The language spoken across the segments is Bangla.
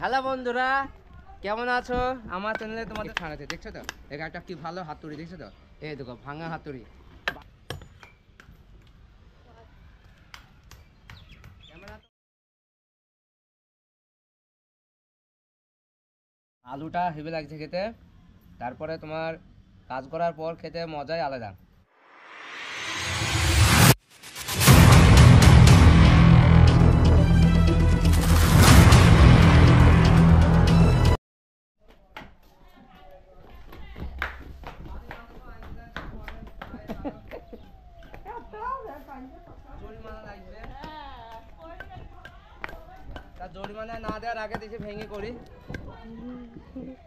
হ্যালো বন্ধুরা, কেমন আছো? আমার চ্যানেলে তোমাদের ছাড়াতে দেখছো তো, একটা কি ভালো হাতুড়ি দেখছো তো, এই দেখো ভাঙা হাতুড়ি। আলুটা হেভি লাগছে খেতে, তারপরে তোমার কাজ করার পর খেতে মজাই আলাদা। জরিমানা না দেওয়ার আগে দেশে ভেঙে করি।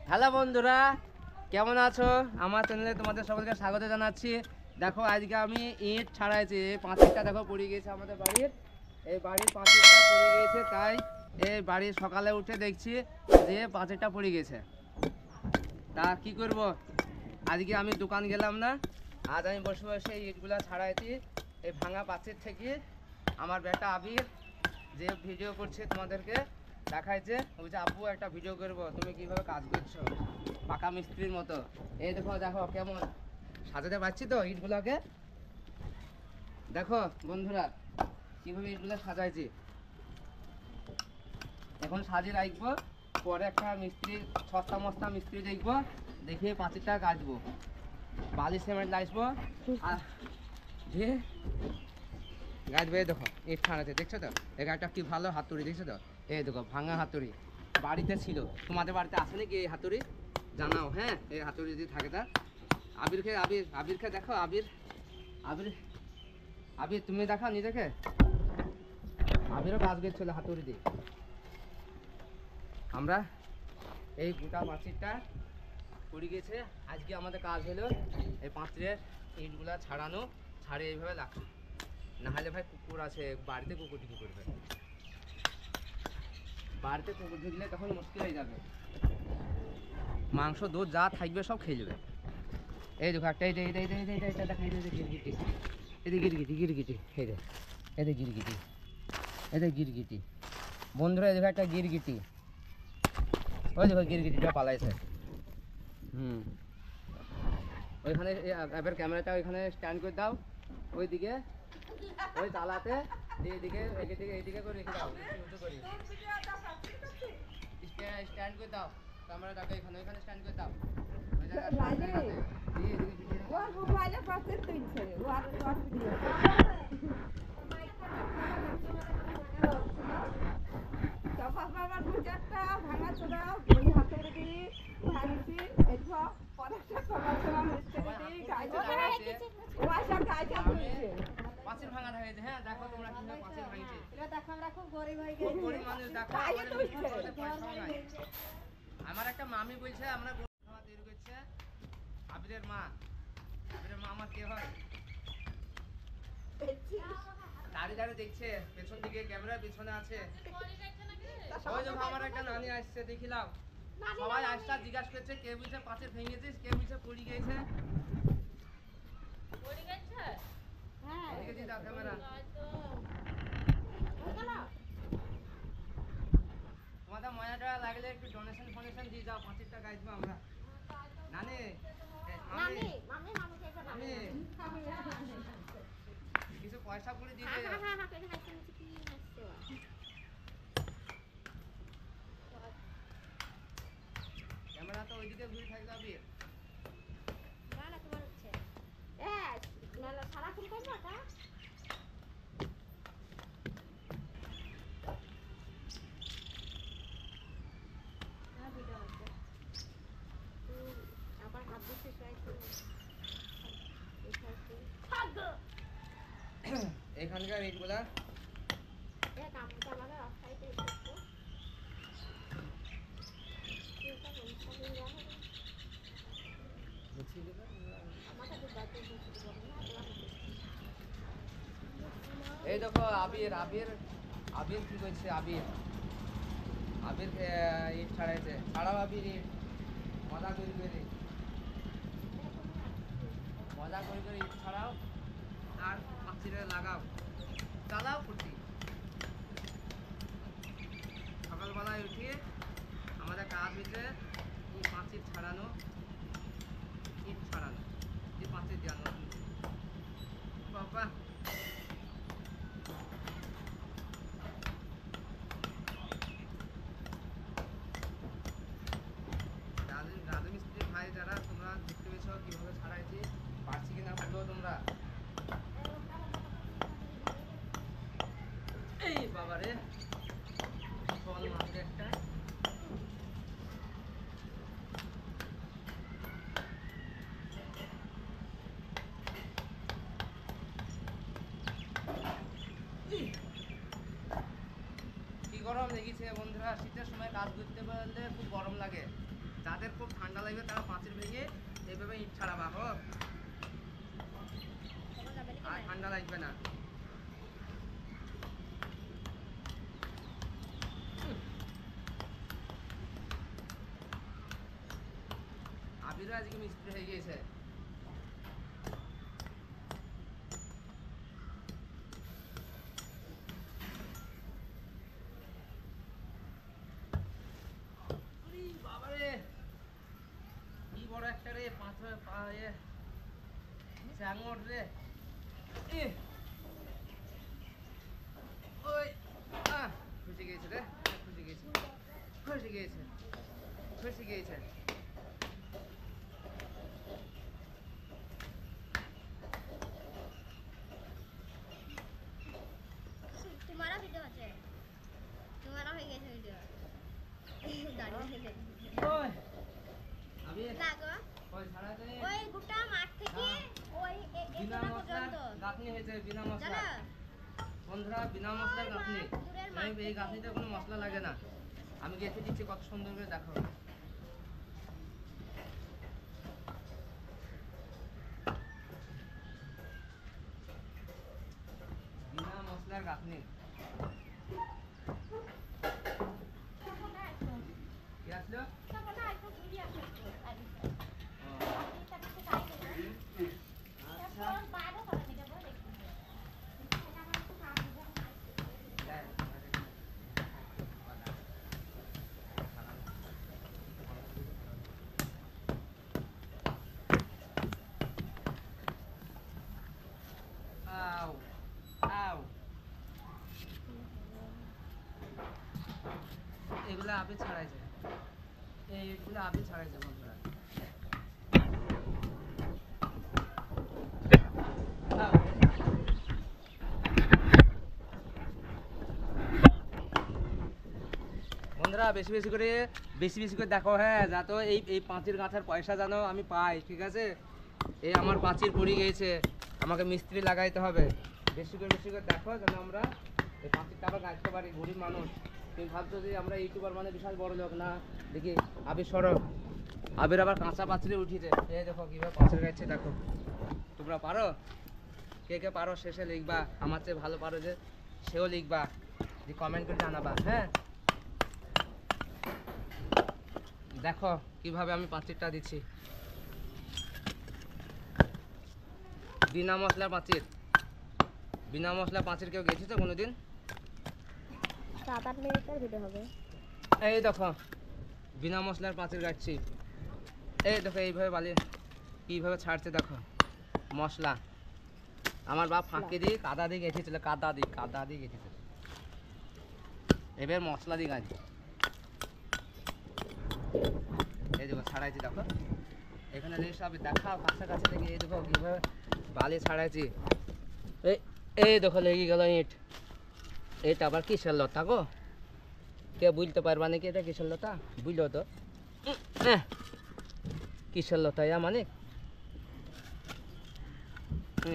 হ্যালো বন্ধুরা, কেমন আছো? আমার চ্যানেলে তোমাদের সকলকে স্বাগত জানাচ্ছি। দেখো আজকে আমি ইট ছাড়াইছি, পাঁচিলটা দেখো পড়ে গিয়েছে আমাদের বাড়ির, এই বাড়ির পাঁচিলটা পড়ে গিয়েছে। তাই এই বাড়ির সকালে উঠে দেখছি যে পাঁচিলটা পড়ে গেছে। তা কি করব, আজকে আমি দোকান গেলাম না, আজ আমি বসে বসে ইটগুলো ছাড়াইছি এই ভাঙা পাঁচিল থেকে। আমার বেটা আবির যে ভিডিও করছে তোমাদেরকে দেখাইছে, বলছে আপু একটা ভিডিও করবো, তুমি কিভাবে কাজ করছো পাকা মিস্ত্রির মতো। এই দেখো দেখো কেমন সাজাতে পারছি তো ইটগুলোকে। দেখো বন্ধুরা কিভাবে ইটগুলো সাজাইছি, এখন সাজিয়ে রাখবো, পরে একটা মিস্ত্রি সস্তা মস্তা মিস্ত্রি দেখবো, দেখে পাঁচিলটা কাটবো, বালি সিমেন্ট আসবো আর গাছবে। দেখো ইট ছাড়াতে দেখছো তো, এই গাছটা কি ভালো হাতুড়ি দেখছো তো, এই দেখো ভাঙা হাতুড়ি বাড়িতে ছিল। তোমাদের বাড়িতে আসে নাকি এই হাতুড়ি? জানাও হ্যাঁ, এই হাতুড়ি যদি থাকে। তা আবিরকে, আবিরকে দেখো, আবির তুমি দেখাও নিজেকে, আবিরও গাছ গেছিল হাতুড়ি দিয়ে। আমরা এই গোটা মাছিরটা পড়ে গেছে, আজকে আমাদের কাজ হলো এই পাঁচিলের ইটগুলা ছাড়ানো, ছাড়ে এইভাবে রাখা। নাহলে ভাই কুকুর আছে বাড়িতে, কুকুর ঢুকে পড়বে, বাড়িতে কুকুর ঢুকলে তখন মুশকিল হয়ে যাবে, মাংস দুধ যা থাকবে সব খেয়ে যাবে। এই দেখো একটা গিরগিটি বন্ধুরা, এই দেখো একটা গিরগিটি, ওই দেখো গিরগিটিটা পালাইছে। ওইখানে এবার ক্যামেরাটা ওইখানে স্ট্যান্ড করে দাও, ওইদিকে ওই চালাতে এইদিকে এইদিকে করে রেখে দাও, স্ট্যান্ড করে দাও ক্যামেরাটাকে, এখানে ওইখানে স্ট্যান্ড করে দাও। আমার একটা মামি বলছে আমরা তৈরি করছে, আবিরের মা, আবিরের মা আমার কে হয় দাঁড়িয়ে দাঁড়িয়ে দেখছে, পেছন দিকে ক্যামেরা পেছনে আছে। আমার একটা নানি আসছে দেখিলাম, সবাই আসটা জিজ্ঞাসা করছে কে বুঝছে পাশে ভেঙেছিস, কে বুঝছে পড়ে গেছে। তোমাদের মজা টয়া লাগলে একটু ডোনেশন ফোনেশন দিয়ে যাও, ৫০ টাকা আসবো আমরা। নানি কিছু পয়সা করে দিয়ে ক্যামেরা তো ওইদিকে ঘুরে থাকবে আবি। এখানকার ইটগুলা এই দেখো আবির, আবির কি করছে, আবির ইট ছাড়াইছে। ছাড়াও আবির ইট, মজা করে ইট ছাড়াও আর পাঁচিলে লাগাও, চালাও ফুটি। সার্ভিসে এই পাঁচিল ছাড়ানো, ইট ছাড়ানো, এই পাঁচিল দেওয়ানো। বাবা রাজমিস্ত্রি ভাই যারা তোমরা দেখতে পেয়েছ কীভাবে ছাড়াইছি, পারছি কিনা বললেও তোমরা। এই বাবা রে ফল মারবে একটা। কি গরম লেগেছে বন্ধুরা, শীতের সময় কাজ করতে পারলে খুব গরম লাগে। যাদের খুব ঠান্ডা লাগবে তারা পাঁচিল ভেঙে এভাবে ইট ছাড়াবা হোক, আর ঠান্ডা লাগবে না। আবিরও আজকে মিস্ত্রি হয়ে গিয়েছে। কি বড় একটা রে পাথর চাঙর রে। খুশি গিয়েছে রে, খুশি গিয়েছে, খুশি গিয়েছে, খুশি গিয়েছে। তোমারা ভিডিও আছে, তোমারা হয়ে গেছে ভিডিও। আমি গেঁথে দিচ্ছি, কত সুন্দর করে দেখো। বিনা মশলার গাঁথনি, এগুলো আবির ছাড়াই যায়, এইগুলো আবির ছাড়াই যায় বন্ধুরা। বন্ধুরা বেশি বেশি করে দেখো, হ্যাঁ, যাতে এই পাঁচিল গাঁথার পয়সা যেন আমি পাই, ঠিক আছে? এই আমার পাঁচিল পড়ে গিয়েছে, আমাকে মিস্ত্রি লাগাইতে হবে। বেশি করে দেখো যেন আমরা এই পাঁচিলটা আবার গাছতে পারি। গরিব মানুষ, তুমি ভাবছো যে আমরা ইউটিউবার মানে বিশাল বড় লোক না। দেখি আবির সরব, আবির আবার কাঁচা পাঁচিলে উঠিছে। এই দেখো কীভাবে পাঁচিল গাইছে, দেখো। তোমরা পারো? কে পারো শেষে লিখবা, আমার চেয়ে ভালো পারো যে সেও লিখবা, যে কমেন্ট করে জানাবা, হ্যাঁ। দেখো কিভাবে আমি পাঁচিলটা দিচ্ছি, বিনা মশলার পাঁচিল। বিনা মশলা পাঁচিল কেউ গেছে তো কোনোদিন? 7-8 মিনিটের ভিডিও হবে। এই দেখো বিনা মশলার পাঁচিল গাচ্ছি। এই দেখো এইভাবে বালি কীভাবে ছাড়ছে, দেখো মশলা। আমার বাপ ফাঁকে দিয়ে কাদা দিয়ে গেঁথেছিল, কাদা দিয়ে গেঁথেছিল, এবার মশলা দিয়ে গাঁথছে। এই দেখো ছাড়াইছি, দেখো এখানে সব দেখা কাছাকাছি থেকে। এই দেখো কীভাবে বালি ছাড়াইছি। এই দেখো লেগে গেল ইট। এটা আবার কিসের লতা গো? কে বুঝতে পারবা নাকি এটা কিসের লতা? বুঝলো তো কিসের লতা ইয়া মানে?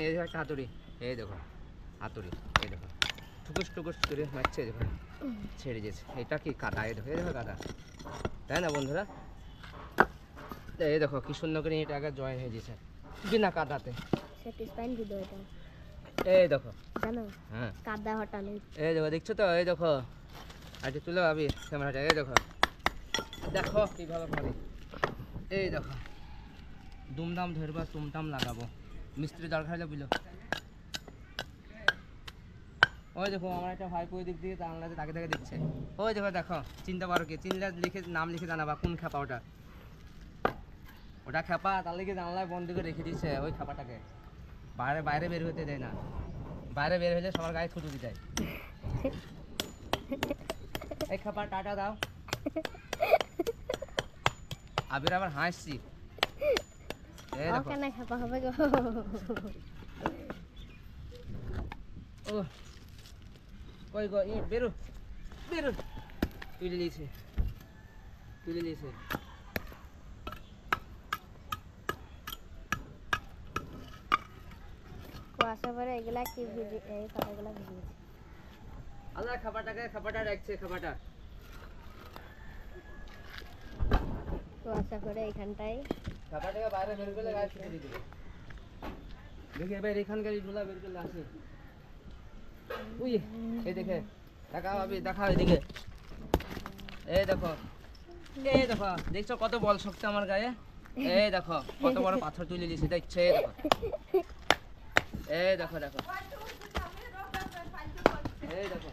এই দেখো একটা হাতুড়ি, এই দেখো হাতুড়ি, এই দেখো টুকুস টুকুস করে মারছে, দেখো ছেড়ে দিয়েছে। এটা কি কাদা? এই দেখো, এই দেখো কাদা, তাই না বন্ধুরা? এই দেখো কি সুন্দর করে এটা আগে জয়েন হয়ে গেছে বিনা কাদাতে। এই দেখো জানো, হ্যাঁ, কাদা হটানো। এই দেখো দেখছো তো? এই দেখো আচ্ছা তুলে আবি ক্যামেরাটা। এই দেখো দেখো কীভাবে পারি। এই দেখো দুমদাম ধরবা, তুমটাম লাগাবো। মিস্ত্রি দরকার হলে বুঝলো। ওই দেখো আমার একটা ভাই ওই দিক দিয়ে তার তাকে তাকে দেখছে। ওই দেখো দেখো চিনতে পারো কি? চিনলে লিখে নাম লিখে জানাবা কোন খেপা ওটা। ওটা খেপা তার লিখে জানলায় বন্ধ করে রেখে দিচ্ছে। ওই খেপাটাকে বাইরে বাইরে বের হতে দেয় না, বাইরে বের হলে সবার গায়ে থুতু দিয়ে দেয়। এই খেপা টাটা দাও। আবির আবার হাসছি। এই দেখো কেন খেপা হবে গো। ও কই গো? ই বেরো বেরো। তুলে নিয়েছে, তুলে নিয়েছে। কুয়াশা পরে এগুলা কি ভিজে, এই কাটাগুলা ভিজেছে। আল্লাহ খাবারটাকে খাবারটা রাখছে, খাবারটা কুয়াশা পরে এইখানটায় খাবারটাকে বাইরে বের করে গায়ে ছেড়ে দিবে। দেখি ভাই এইখানকার ধুলা বের করে আসে। ওই এই দেখে দেখাও, আমি দেখাও এদিকে। এই দেখো, এই দেখো, দেখছো কত বল শক্তি আমার গায়ে। এই দেখো কত বড় পাথর তুলে দিয়েছে, দেখছো? এই দেখো, এই দেখো দেখো, এই দেখো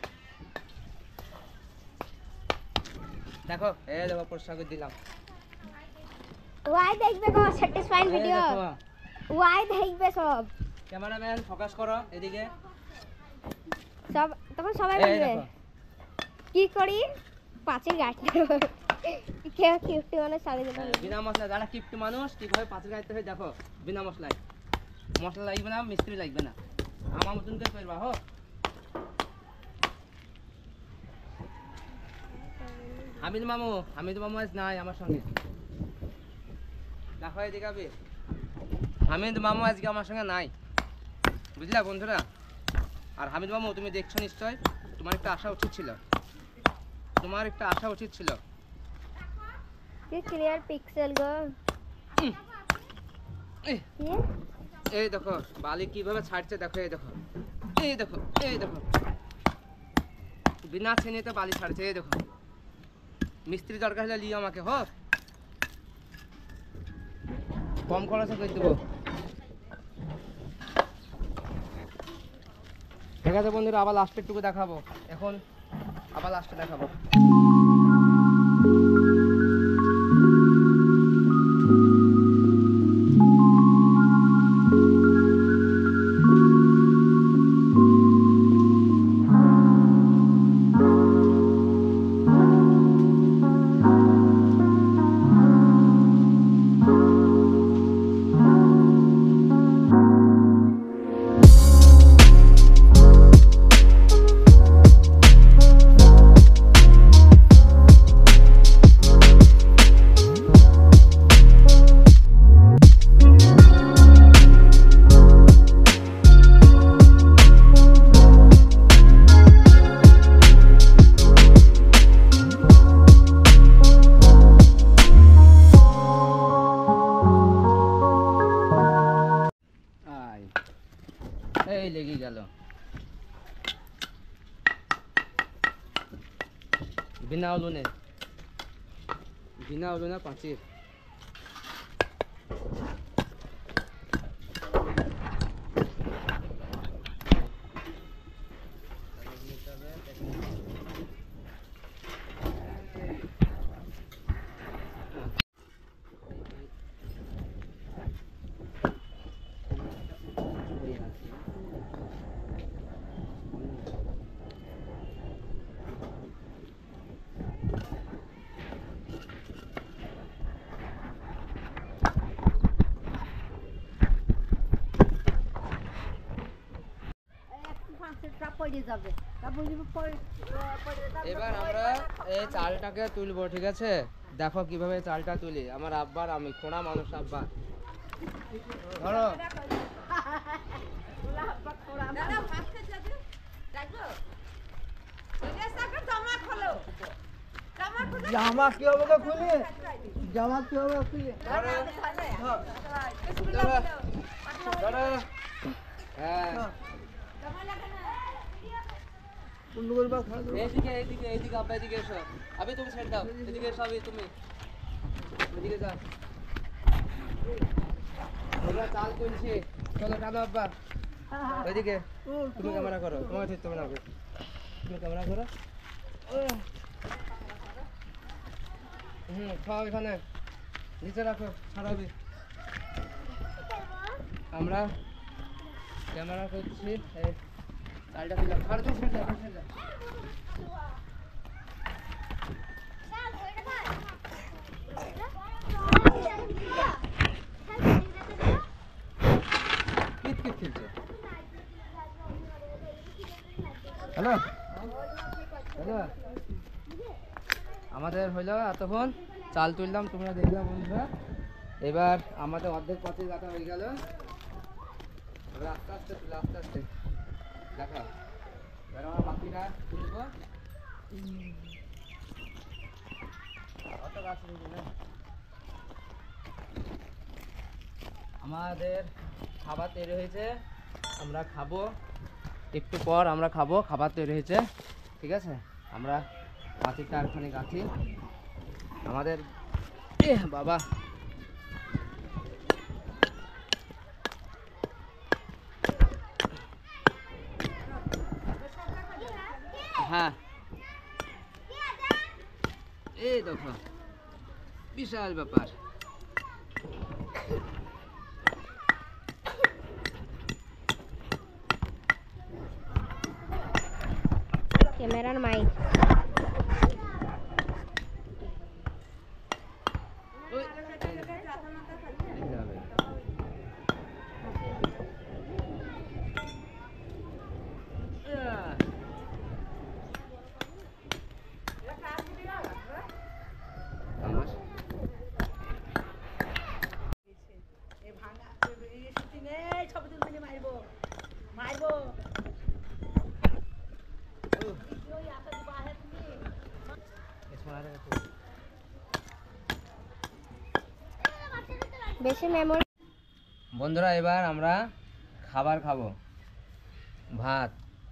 দেখো, এই দেখো প্রসাদ দিলাম। ওয়াই দেখবে গো স্যাটিসফাইড ভিডিও, ওয়াই দেখবে সব। ক্যামেরাম্যান ফোকাস করো এদিকে। সব তখন সবাই বলবে কি করি পাঁচের গাড়িতে কে কিপটি মানে সাড়ে যেটা বিনা মশলা। যারা কিপটি মানুষ কিভাবে পাঁচের গাড়িতে হয় দেখো, বিনা মশলায়। মশলা লাগবে না, মিস্ত্রি লাগবে না, আমার মতন করে পারবা। হো হামিদ মামু, হামিদ মামু আজ নাই আমার সঙ্গে। দেখো এদিকে আবি, হামিদ মামু আজকে আমার সঙ্গে নাই, বুঝলা বন্ধুরা? আর হামিদ মামু তুমি দেখছো নিশ্চয়, তোমার একটা আশা উচিত ছিল, তোমার একটা আশা উচিত ছিল। কি ক্লিয়ার পিক্সেল গো। এই দেখো বালি কিভাবে ছাড়ছে, দেখো এই দেখো, এই দেখো, এই দেখো, বিনা ছেনিতে বালি ছাড়ছে। এই দেখো মিস্ত্রি দরকার হলে লিও আমাকে, হো কম খরচে করে দেবো। ঠিক আছে বন্ধুরা, আবার লাস্টের টুকু দেখাবো, এখন আবার লাস্টে দেখাবো। বিনা উলুনে, বিনা উলুনে পাঁচির। এবার আমরা এই চালটাকে তুলবো, ঠিক আছে? দেখো কিভাবে চালটা তুলি। আমার আব্বার, আমি খোঁড়া মানুষ, আব্বা ধরো। জামা কি হবে তো খুলে, জামা কি হবে খুলে ধরো। হ্যাঁ ওইদিকে তুমি ক্যামেরা করো, তোমার ক্যামেরা করো, তুমি ক্যামেরা করো। খাও, এখানে নিচে রাখো, ছাড়াবি। আমরা ক্যামেরা করছি, চালটা ফেলা। হ্যালো হ্যালো, আমাদের হইলো এতক্ষণ চাল তুললাম, তোমরা দেখলাম বন্ধুরা। এবার আমাদের অর্ধেক পথে দেখা হয়ে গেল, আস্তে আস্তে আস্তে আস্তে দেখা। এবার আমরা বাকিটা তুলব, আমাদের খাবার তৈরি হয়েছে, আমরা খাবো। একটু পর আমরা খাবো, খাবার তৈরি হয়েছে। ঠিক আছে, আমরা কাঁথিটা একখানি কাঁথি আমাদের বাবা। হ্যাঁ, এই দেখো বিশাল ব্যাপার। ক্যামেরার মাইক বেশি মেমোরি। বন্ধুরা, এবার আমরা খাবার খাবো, ভাত,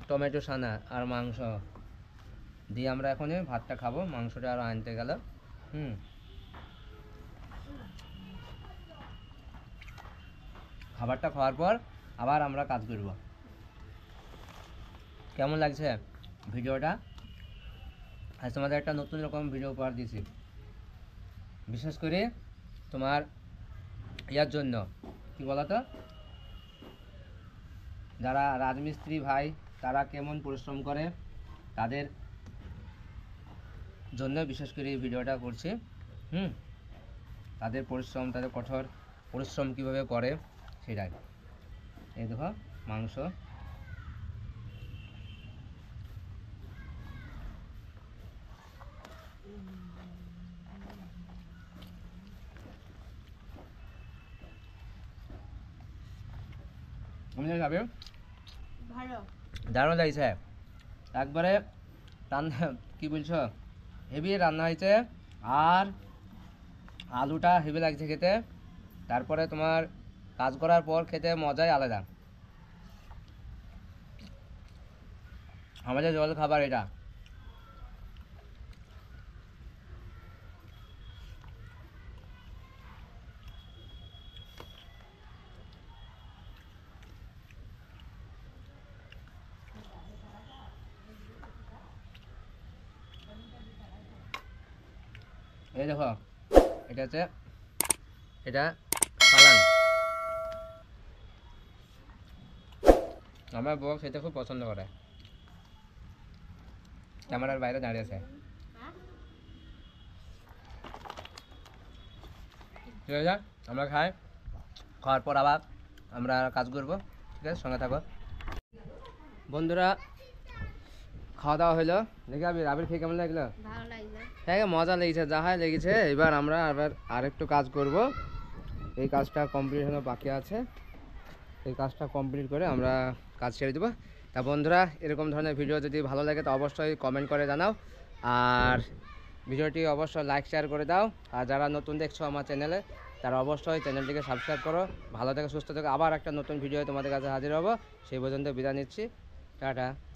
টমেটো ছানা আর মাংস দিয়ে। আমরা এখন ভাতটা খাবো, মাংসটা আরো আনতে গেল। খাবারটা খাওয়ার পর আবার আমরা কাজ করব। কেমন লাগছে ভিডিওটা? আজ তোমাদের একটা নতুন রকম ভিডিও উপহার দিয়েছি, বিশেষ করে তোমার ইয়ার জন্য। কি বলতো, যারা রাজমিস্ত্রি ভাই, তারা কেমন পরিশ্রম করে, তাদের জন্য বিশেষ করে এই ভিডিওটা করছি। তাদের পরিশ্রম, তাদের কঠোর পরিশ্রম কীভাবে করে সেটাই। এই দেখো মাংস, দারুণ লাগছে একবারে। রান্না কি বলছ, হেভি রান্না হয়েছে। আর আলুটা হেভি লাগছে খেতে, তারপরে তোমার কাজ করার পর খেতে মজাই আলাদা। আমাদের জল খাবার এটা। এই দেখো, এটা হচ্ছে, এটা পালান। আমার বউ খেতে খুব পছন্দ করে। ক্যামেরার বাইরে দাঁড়িয়ে আছে। ঠিক আছে, আমরা খাই, খাওয়ার পর আবার আমরা কাজ করবো। ঠিক আছে, সঙ্গে থাকো বন্ধুরা। খাওয়া দাওয়া হইলো, দেখি আবির, খেয়ে কেমন লাগলো? হ্যাঁ, মজা লেগেছে, যাহাই লেগেছে। এবার আমরা আরেকটু কাজ করব। এই কাজটা কমপ্লিট হলো, বাকি আছে। এই কাজটা কমপ্লিট করে আমরা কাজ ছেড়ে দেবো। তা বন্ধুরা, এরকম ধরনের ভিডিও যদি ভালো লাগে তো অবশ্যই কমেন্ট করে জানাও, আর ভিডিওটি অবশ্যই লাইক শেয়ার করে দাও। আর যারা নতুন দেখছো আমার চ্যানেলে, তারা অবশ্যই চ্যানেলটিকে সাবস্ক্রাইব করো। ভালো থেকে, সুস্থ থেকে, আবার একটা নতুন ভিডিও তোমাদের কাছে হাজির হবো। সেই পর্যন্ত বিদায় নিচ্ছি, টাটা।